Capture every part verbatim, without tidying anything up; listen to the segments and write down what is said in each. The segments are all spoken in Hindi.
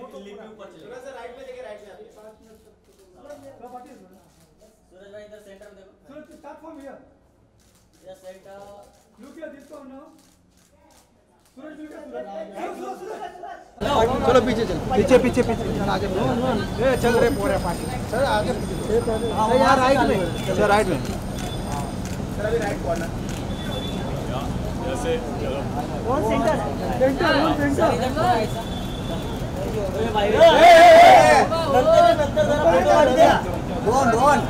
सूरज भाई इधर सेंटर में देखो। Suraj start from here. ये centre look at this one now. Suraj look at Suraj Suraj चलो पीछे चल पीछे पीछे पीछे आगे ए चल रे पूरे पार्टी सर आगे हां यार राइट में सर राइट में हां सर अभी राइट कॉर्नर जैसे चलो कौन सेंटर सेंटर सेंटर ए भाई ए नंतर नंतर जरा फोटो हट गया Rohan Rohan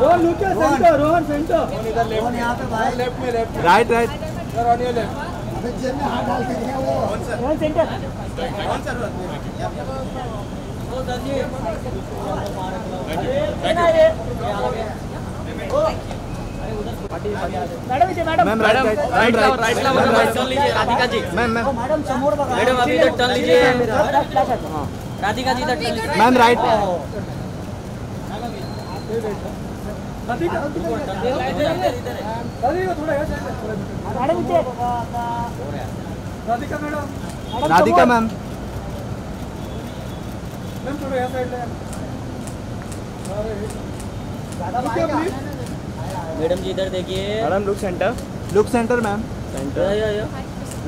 Rohan look at centre Rohan centre Rohan इधर लेफ्ट यहां पे भाई लेफ्ट में left right right sir on your left अबे जेब में हाथ डाल के गया वो Rohan sir Rohan centre Rohan sir वो दादी अरे madam ji madam ma'am right right right right turn लीजिए Radhika ji ma'am ma'am madam समोर बघा मैडम अभी इधर टर्न लीजिए हां राधिका जी इधर टर्न मैम राइट मैडम अभी का थोड़ा यार madam ji Radhika madam Radhika ma'am ma'am थोड़ा यार साइड ले अरे दादा प्लीज मैडम जी इधर देखिए madam look centre look centre ma'am centre yeah yeah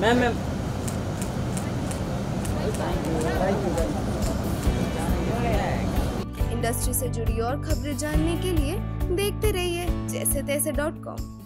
ma'am ma'am industry से जुड़ी और खबरें जानने के लिए देखते रहिए जैसे तैसे डॉट कॉम।